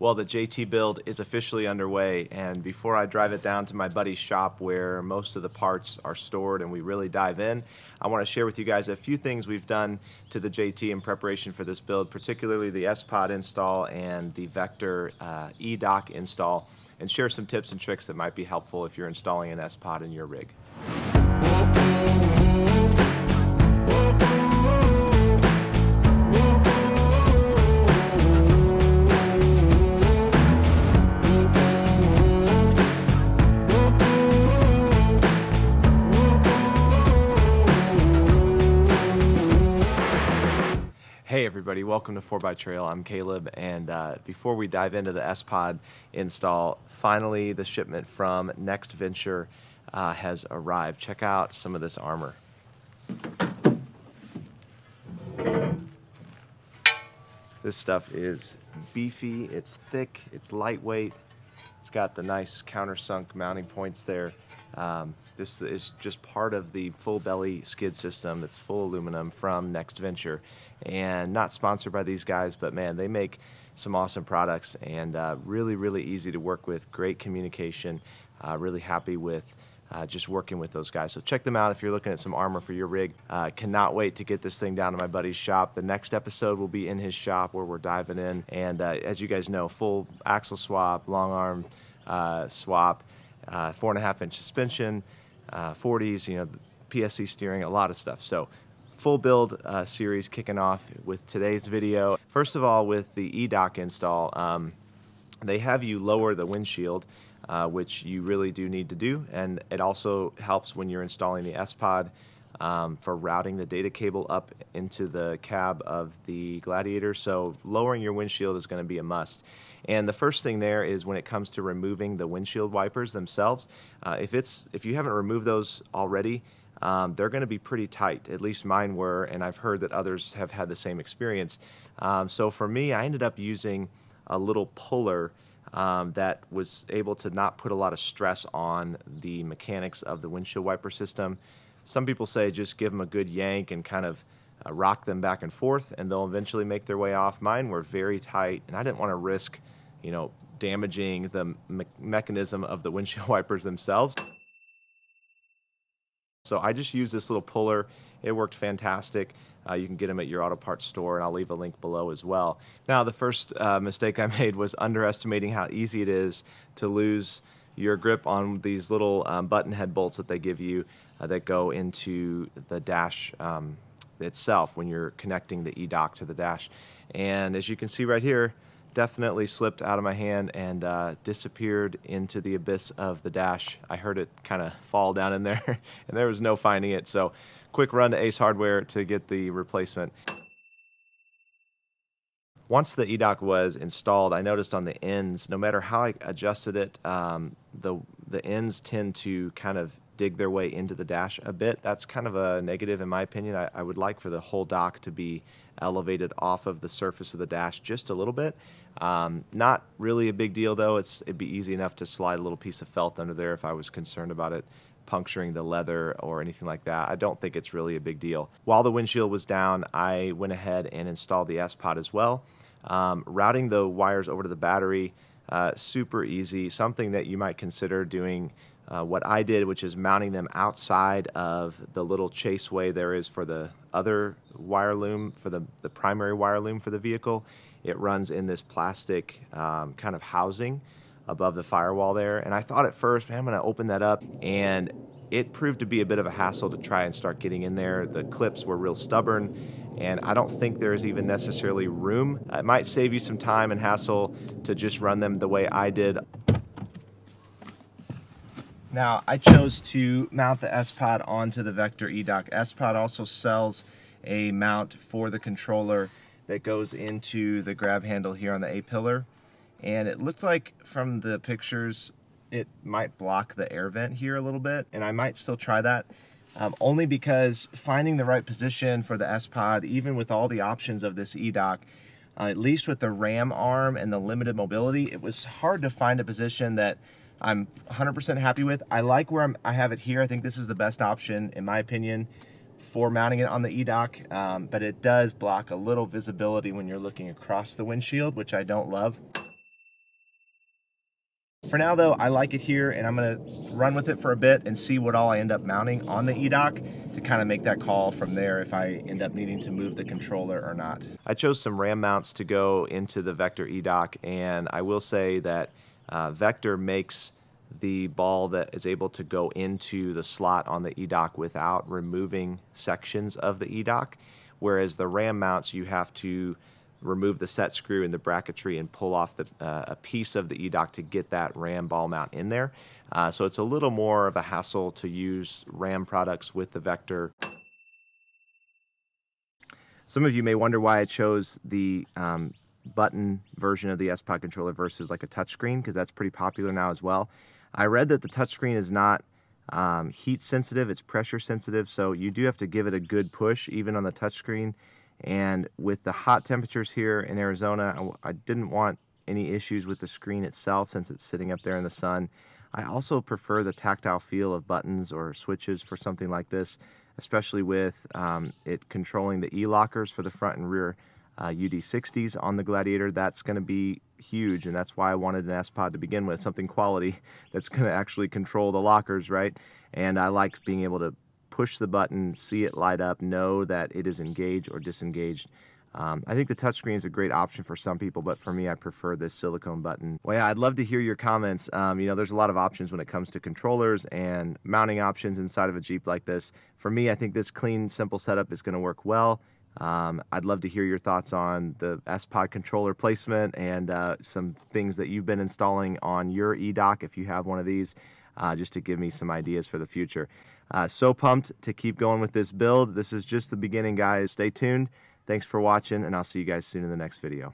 Well, the JT build is officially underway, and before I drive it down to my buddy's shop where most of the parts are stored and we really dive in, I want to share with you guys a few things we've done to the JT in preparation for this build, particularly the SPOD install and the Vector e-dock install, and share some tips and tricks that might be helpful if you're installing an SPOD in your rig. Hey everybody, welcome to 4xTrail. I'm Caleb, and before we dive into the SPOD install, finally the shipment from Next Venture has arrived. Check out some of this armor. This stuff is beefy, it's thick, it's lightweight. It's got the nice countersunk mounting points there. This is just part of the full belly skid system. It's full aluminum from Next Venture, and not sponsored by these guys, but man, they make some awesome products and really, really easy to work with. Great communication. Really happy with just working with those guys. So check them out if you're looking at some armor for your rig. Cannot wait to get this thing down to my buddy's shop. The next episode will be in his shop where we're diving in. And as you guys know, full axle swap, long arm swap, 4.5-inch suspension, 40s, you know, PSC steering, a lot of stuff. So full build series kicking off with today's video. First of all, with the e-dock install, they have you lower the windshield, which you really do need to do, and it also helps when you're installing the SPOD for routing the data cable up into the cab of the Gladiator. So lowering your windshield is going to be a must. And the first thing there is when it comes to removing the windshield wipers themselves. If you haven't removed those already, they're going to be pretty tight. At least mine were, and I've heard that others have had the same experience. So for me, I ended up using a little puller that was able to not put a lot of stress on the mechanics of the windshield wiper system. Some people say just give them a good yank and kind of rock them back and forth, and they'll eventually make their way off. Mine were very tight, and I didn't want to risk, you know, damaging the mechanism of the windshield wipers themselves. So I just used this little puller. It worked fantastic. You can get them at your auto parts store, and I'll leave a link below as well. Now, the first mistake I made was underestimating how easy it is to lose your grip on these little button head bolts that they give you that go into the dash itself when you're connecting the e-dock to the dash. And as you can see right here, definitely slipped out of my hand and disappeared into the abyss of the dash. I heard it kind of fall down in there, and there was no finding it. So quick run to Ace Hardware to get the replacement. Once the e-dock was installed, I noticed on the ends, no matter how I adjusted it, the ends tend to kind of dig their way into the dash a bit. That's kind of a negative in my opinion. I would like for the whole dock to be elevated off of the surface of the dash just a little bit. Not really a big deal though. It'd be easy enough to slide a little piece of felt under there if I was concerned about it puncturing the leather or anything like that. I don't think it's really a big deal. While the windshield was down, I went ahead and installed the SPOD as well. Routing the wires over to the battery, super easy. Something that you might consider doing what I did, which is mounting them outside of the little chaseway there is for the other wire loom, for the primary wire loom for the vehicle. It runs in this plastic kind of housing above the firewall there. And I thought at first, man, I'm gonna open that up. And it proved to be a bit of a hassle to try and start getting in there. The clips were real stubborn, and I don't think there's even necessarily room. It might save you some time and hassle to just run them the way I did. Now, I chose to mount the SPOD onto the Vector e-dock. SPOD also sells a mount for the controller that goes into the grab handle here on the A-pillar. And it looks like from the pictures, it might block the air vent here a little bit, and I might still try that only because finding the right position for the SPOD, even with all the options of this e-dock, at least with the RAM arm and the limited mobility, it was hard to find a position that I'm 100% happy with. I like where I have it here. I think this is the best option, in my opinion, for mounting it on the e-dock, but it does block a little visibility when you're looking across the windshield, which I don't love. For now though, I like it here and I'm gonna run with it for a bit and see what all I end up mounting on the e-dock to kind of make that call from there if I end up needing to move the controller or not. I chose some RAM mounts to go into the Vector e-dock, and I will say that Vector makes the ball that is able to go into the slot on the e-dock without removing sections of the e-dock, whereas the RAM mounts you have to remove the set screw and the bracketry and pull off the, a piece of the e-dock to get that RAM ball mount in there. So it's a little more of a hassle to use RAM products with the Vector. Some of you may wonder why I chose the button version of the SPOD controller versus like a touchscreen, because that's pretty popular now as well. I read that the touchscreen is not heat sensitive, it's pressure sensitive, so you do have to give it a good push even on the touchscreen. And with the hot temperatures here in Arizona, I didn't want any issues with the screen itself since it's sitting up there in the sun. I also prefer the tactile feel of buttons or switches for something like this, especially with it controlling the e-lockers for the front and rear UD60s on the Gladiator. That's going to be huge, and that's why I wanted an SPOD to begin with, something quality that's going to actually control the lockers, right? And I like being able to push the button, see it light up, know that it is engaged or disengaged. I think the touchscreen is a great option for some people, but for me, I prefer this silicone button. Well, yeah, I'd love to hear your comments. You know, there's a lot of options when it comes to controllers and mounting options inside of a Jeep like this. For me, I think this clean, simple setup is going to work well. I'd love to hear your thoughts on the SPOD controller placement and some things that you've been installing on your e-dock if you have one of these, just to give me some ideas for the future. So pumped to keep going with this build. This is just the beginning, guys. Stay tuned. Thanks for watching, and I'll see you guys soon in the next video.